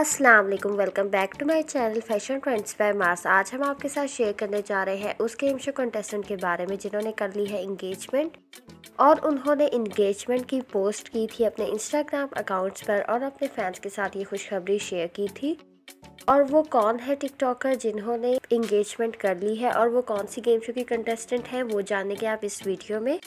अस्सलाम वालेकुम, welcome back to my channel fashion trends by Mars. आज हम आपके साथ शेयर करने जा रहे हैं उस गेम शो कंटेस्टेंट के बारे में जिन्होंने कर ली है इंगेजमेंट और उन्होंने इंगेजमेंट की पोस्ट की थी अपने इंस्टाग्राम अकाउंट्स पर और अपने फैंस के साथ ये खुशखबरी शेयर की थी। और वो कौन है टिकटॉकर जिन्होंने इंगेजमेंट कर ली है और वो कौन सी गेम शो की कंटेस्टेंट है वो जानेंगे आप इस वीडियो में।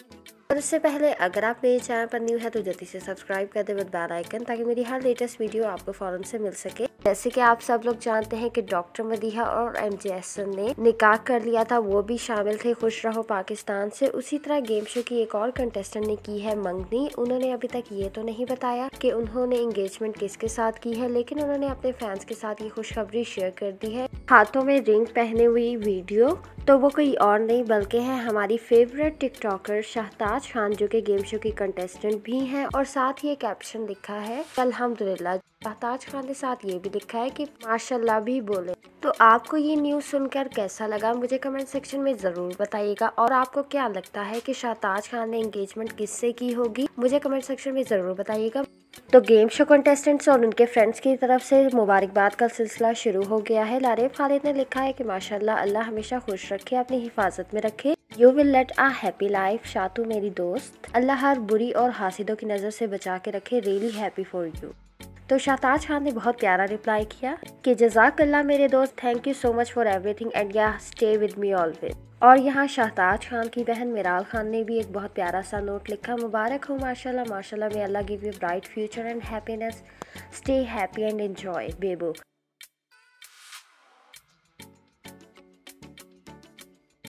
और उससे पहले अगर आप मेरे चैनल पर न्यू है तो जल्दी से सब्सक्राइब कर दें बेल आइकन ताकि मेरी हर लेटेस्ट वीडियो आपको फौरन से मिल सके। जैसे कि आप सब लोग जानते हैं कि डॉक्टर मदीहा और MJ हसन ने निकाह कर लिया था, वो भी शामिल थे खुश रहो पाकिस्तान से। उसी तरह गेम शो की एक और कंटेस्टेंट ने की है मंगनी। उन्होंने अभी तक ये तो नहीं बताया कि उन्होंने इंगेजमेंट किसके साथ की है, लेकिन उन्होंने अपने फैंस के साथ ये खुशखबरी शेयर कर दी है। हाथों में रिंग पहने हुई वीडियो तो वो कोई और नहीं बल्कि है हमारी फेवरेट टिकटॉकर शाहताज खान, जो कि गेम शो की कंटेस्टेंट भी हैं। और साथ ही एक कैप्शन लिखा है अल्हम्दुलिल्लाह। शाहताज खान के साथ ये भी लिखा है कि माशाल्लाह भी बोले। तो आपको ये न्यूज़ सुनकर कैसा लगा मुझे कमेंट सेक्शन में ज़रूर बताइएगा। और आपको क्या लगता है कि शाहताज खान ने इंगेजमेंट किससे की होगी मुझे कमेंट सेक्शन में ज़रूर बताइएगा। तो गेम शो कंटेस्टेंट्स और उनके फ्रेंड्स की तरफ से मुबारकबाद का सिलसिला शुरू हो गया है। लारा खालिद ने लिखा है कि माशाल्लाह अल्लाह हमेशा खुश रखे, अपनी हिफाजत में रखे। You will late a happy life शातू मेरी दोस्त, अल्लाह हर बुरी और हासिदों की नज़र से बचा के रखे, रियली हैप्पी फॉर यू। तो शाहताज खान ने बहुत प्यारा रिप्लाई किया कि जज़ाकल्लाह मेरे दोस्त, thank you so much for everything and या स्टे विद मी ऑलवेज। और यहाँ शाहताज खान की बहन मीराह खान ने भी एक बहुत प्यारा सा नोट लिखा, मुबारक हो माशाल्लाह, माशाल्लाह मे अल्लाह give you bright future and happiness, stay happy and enjoy बेबू।